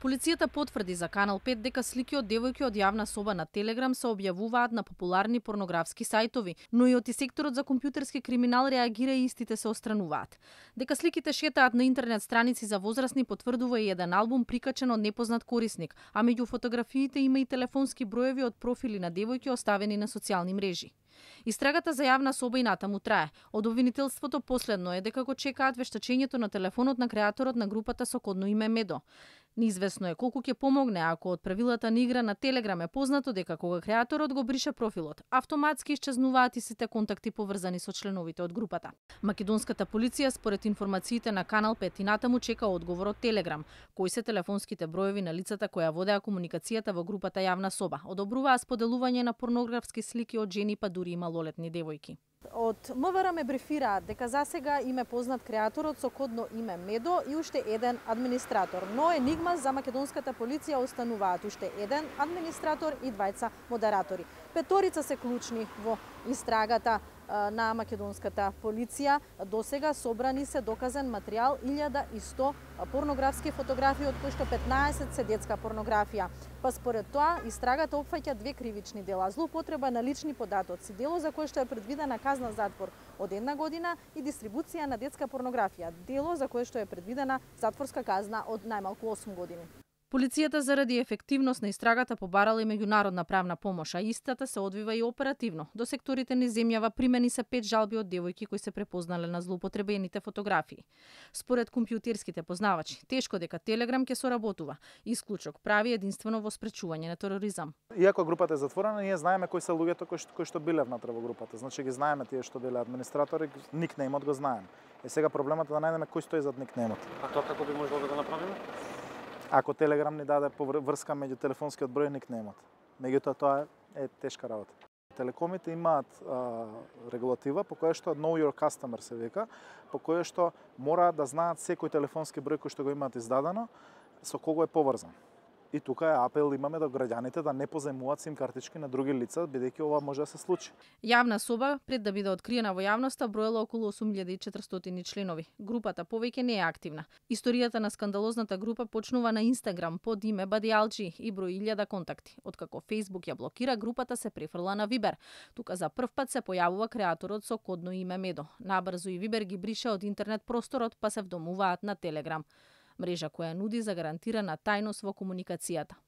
Полицијата потврди за Канал 5 дека слики од девојки од Јавна Соба на Телеграм се објавуваат на популарни порнографски сајтови, но и од и секторот за компјутерски криминал реагира и истите се отстрануваат. Дека сликите шетаат на интернет страници за возрасни потврдува и еден албум прикачен од непознат корисник, а меѓу фотографиите има и телефонски броеви од профили на девојки оставени на социјални мрежи. Истрагата за Јавна Соба и натаму трае. Од обвинителството последно е дека го чекаат вештачењето на телефонот на креаторот на групата со кодно име Медо. Неизвестно е колку ќе помогне ако од правилата на игра на Телеграм е познато дека кога креаторот го брише профилот, автоматски исчезнуваат и сите контакти поврзани со членовите од групата. Македонската полиција според информациите на Канал 5 и натаму чека одговор од Телеграм, кои се телефонските броеви на лицата која водеа комуникацијата во групата Јавна Соба, одобруваа споделување на порнографски слики од жени па дури и малолетни девојки. Од МВР ме брифираат дека засега им е познат креаторот со кодно име Медо и уште еден администратор, но енигма за македонската полиција остануваат уште еден администратор и двајца модератори. Петорица се клучни во истрагата на македонската полиција. Досега собрани се доказен материјал 1100 порнографски фотографии, од кои што 15 се детска порнографија. Па според тоа, истрагата опфаќа две кривични дела: злоупотреба на лични податоци, дело за кое што е предвидена казна затвор од 1 година, и дистрибуција на детска порнографија, дело за кое што е предвидена затворска казна од најмалку 8 години. Полицијата заради ефективност на истрагата побарала и меѓународна правна помош, а истата се одвива и оперативно. До секторите низ земјава примени се 5 жалби од девојки кои се препознале на злоупотребените фотографии. Според компјутерските познавачи, тешко дека Телеграм ќе соработува. Исклучок прави единствено во спречување на тероризам. Иако групата е затворена, ние знаеме кои се луѓето кои што биле внатре во групата. Значи ги знаеме тие што биле администратори, никнејмот го знаеме. Е сега проблемот е да најдеме кој стои зад никнејмот. А тоа како би можело да го направиме? Ако Телеграм ни даде врска меѓу телефонскиот број и никнејмот. Меѓутоа тоа е тешка работа. Телекомите имаат регулатива по која што Know Your Customer се вика, по која што мора да знаат секој телефонски број кој што го имаат издадено, со кого е поврзан. И тука е апел имаме до граѓаните да не позајмуваат сим картички на други лица, бидејќи ова може да се случи. Јавна Соба, пред да биде откриена во јавноста, броела околу 8400 членови. Групата повеќе не е активна. Историјата на скандалозната група почнува на Инстаграм под име Бадиалџи и брои 1000 контакти. Откако Facebook ја блокира, групата се префрла на Viber. Тука за прв пат се појавува креаторот со кодно име Медо. Набрзо и Viber ги брише од интернет просторот, па се вдомуваат на Телеграм, мрежа која нуди за гарантирана тајност во комуникацијата.